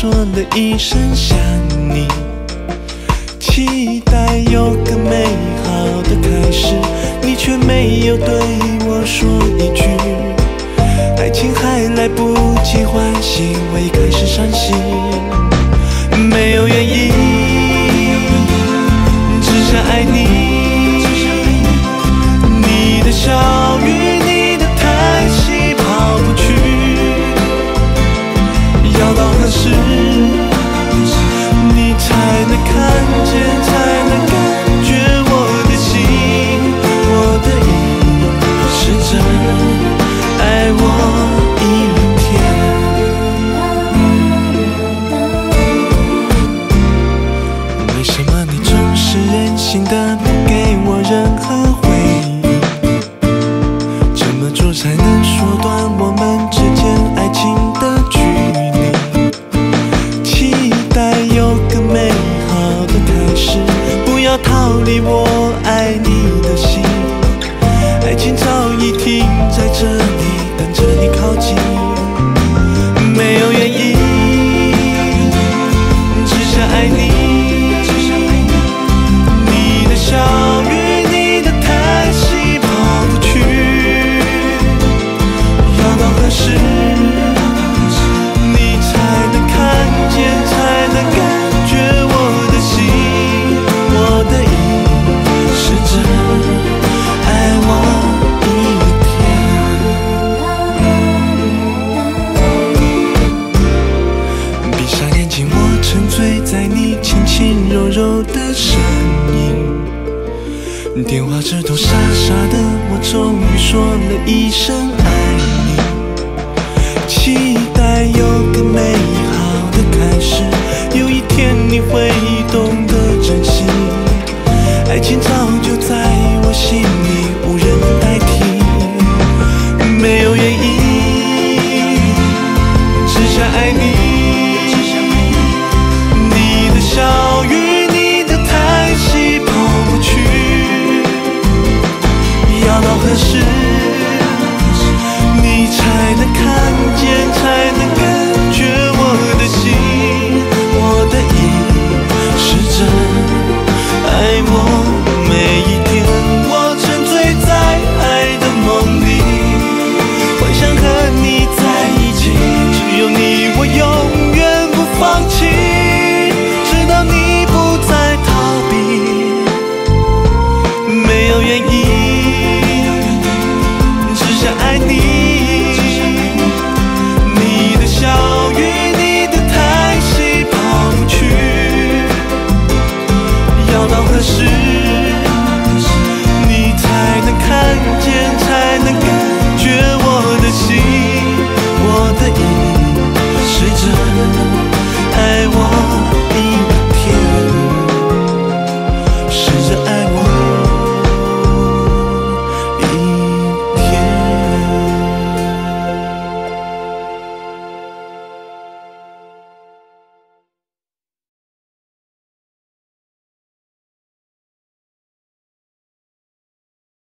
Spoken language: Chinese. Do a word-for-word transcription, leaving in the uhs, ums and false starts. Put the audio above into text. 说了一声想你，期待有个美好的开始，你却没有对我说一句，爱情还来不及唤醒，我已开始伤心，没有原因，只想爱你，你的笑与你的叹息跑不去，要到何时你才能看见，才能感觉我的心，我的意是真。 爱我一天，为什么你总是任性的不给我任何回应？怎么做才能缩短我们之间爱情的距离？期待有个美好的开始，不要逃离我爱你的心，爱情早已停在这里。 等着你靠近，没有原因，只想爱你，你的笑与你的叹息跑不去，要到何时你才能看见，才能感觉我的心，我的意是真，爱我。 柔柔的声音，电话这头傻傻的我，终于说了一声。